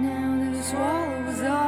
Now the swallows are